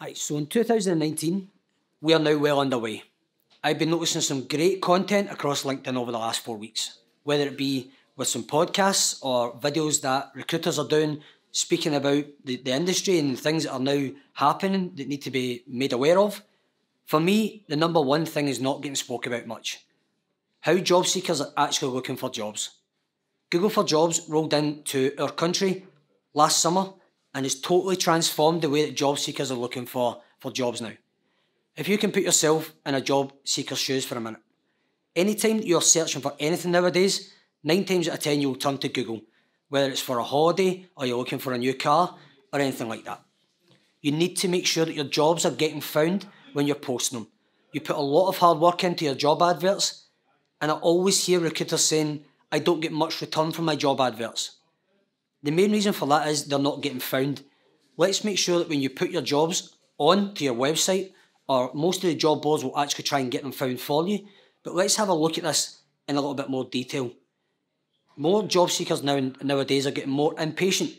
Right, so in 2019, we are now well underway. I've been noticing some great content across LinkedIn over the last 4 weeks, whether it be with some podcasts or videos that recruiters are doing, speaking about the industry and things that are now happening that need to be made aware of. For me, the number one thing is not getting spoken about much. How job seekers are actually looking for jobs. Google for Jobs rolled into our country last summer and has totally transformed the way that job seekers are looking for jobs now. If you can put yourself in a job seeker's shoes for a minute. Anytime that you're searching for anything nowadays, 9 times out of 10 you'll turn to Google, whether it's for a holiday or you're looking for a new car or anything like that. You need to make sure that your jobs are getting found when you're posting them. You put a lot of hard work into your job adverts, and I always hear recruiters saying, I don't get much return from my job adverts. The main reason for that is they're not getting found. Let's make sure that when you put your jobs on to your website, or most of the job boards will actually try and get them found for you, but let's have a look at this in a little bit more detail. More job seekers nowadays are getting more impatient.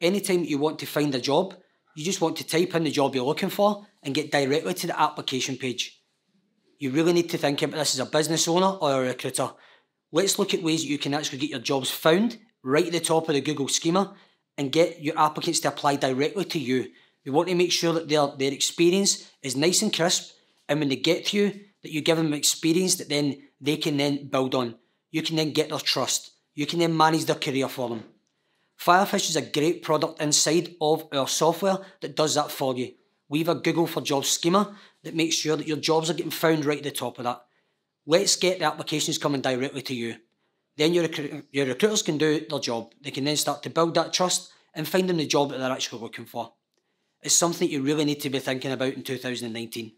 Anytime you want to find a job, you just want to type in the job you're looking for and get directly to the application page. You really need to think about this as a business owner or a recruiter. Let's look at ways that you can actually get your jobs found right at the top of the Google schema and get your applicants to apply directly to you. We want to make sure that their experience is nice and crisp, and when they get to you, that you give them experience that then they can then build on. You can then get their trust. You can then manage their career for them. Firefish is a great product inside of our software that does that for you. We have a Google for Jobs schema that makes sure that your jobs are getting found right at the top of that. Let's get the applications coming directly to you. Then your recruiters can do their job. They can then start to build that trust and find them the job that they're actually looking for. It's something you really need to be thinking about in 2019.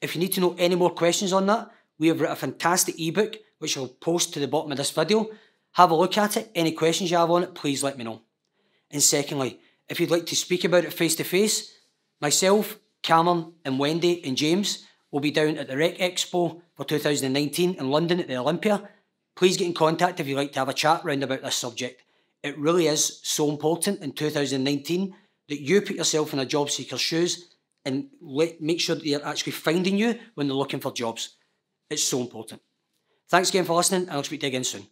If you need to know any more questions on that, we have written a fantastic ebook which I'll post to the bottom of this video. Have a look at it. Any questions you have on it, please let me know. And secondly, if you'd like to speak about it face to face, myself, Cameron and Wendy and James will be down at the Rec Expo for 2019 in London at the Olympia. Please get in contact if you'd like to have a chat round about this subject. It really is so important in 2019 that you put yourself in a job seeker's shoes and make sure that they're actually finding you when they're looking for jobs. It's so important. Thanks again for listening, and I'll speak to you again soon.